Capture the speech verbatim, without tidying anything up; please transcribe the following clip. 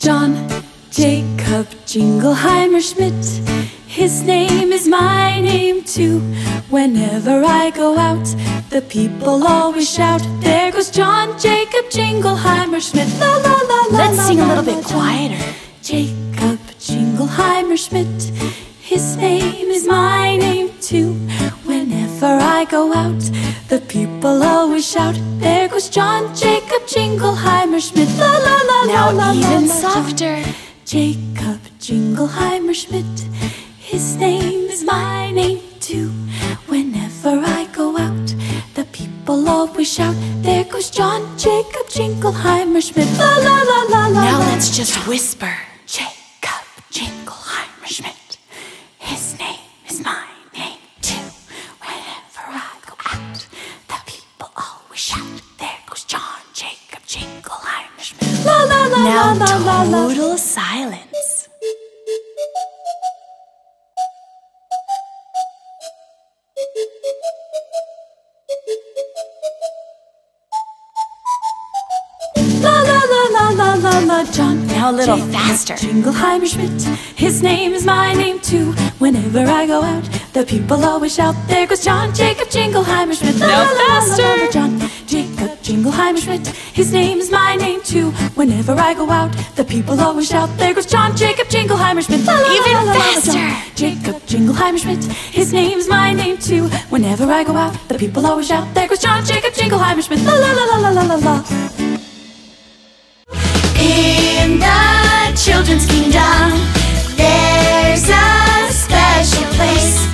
John Jacob Jingleheimer Schmidt, his name is my name too. Whenever I go out, the people always shout, there goes John Jacob Jingleheimer Schmidt. La la la la. Let's la, sing la, a little la, bit la, quieter. Jacob Jingleheimer Schmidt, his name is my name too. Whenever I go out, the people always shout, there goes John Jacob Jingleheimer Schmidt. La la la la. Now la, even la, softer. John Jacob Jingleheimer Schmidt, his name is my name too. Whenever I go out, the people always shout, there goes John Jacob Jingleheimer Schmidt. La la la la la. Now let's just John whisper. Jacob Jingleheimer Schmidt, his name is my name too. Whenever I go out, the people always shout, there goes John Jacob Jingleheimer Schmidt. La la la la la la. Now total silence. John, now a little Jacob faster. Jingleheimer Schmidt, his name is my name too. Whenever I go out, the people always shout, there goes John Jacob Jingleheimer Schmidt. Now la, faster. La, la, la, John Jacob Jingleheimer Schmidt, his name is my name too. Whenever I go out, the people always shout, there goes John Jacob Jingleheimer Schmidt. La, la, Even la, la, faster. John Jacob Jingleheimer Schmidt, his name is my name too. Whenever I go out, the people always shout, there goes John Jacob Jingleheimer Schmidt. La la la la la la la. In the children's kingdom, there's a special place.